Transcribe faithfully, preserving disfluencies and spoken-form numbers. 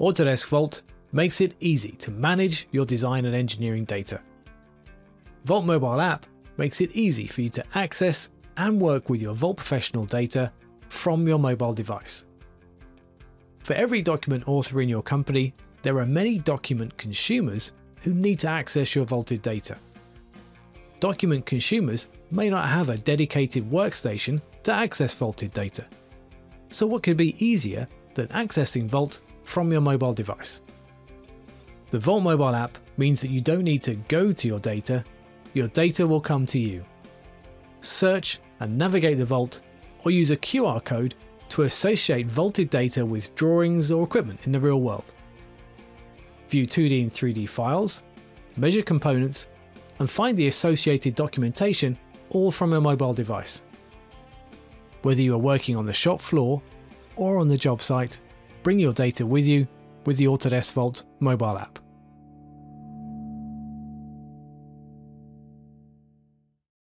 Autodesk Vault makes it easy to manage your design and engineering data. Vault Mobile App makes it easy for you to access and work with your Vault Professional data from your mobile device. For every document author in your company, there are many document consumers who need to access your vaulted data. Document consumers may not have a dedicated workstation to access vaulted data. So what could be easier than accessing Vault from your mobile device? The Vault Mobile App means that you don't need to go to your data, your data will come to you. Search and navigate the Vault, or use a Q R code to associate vaulted data with drawings or equipment in the real world. View two D and three D files, measure components, and find the associated documentation all from your mobile device. Whether you are working on the shop floor or on the job site, bring your data with you with the Autodesk Vault mobile app.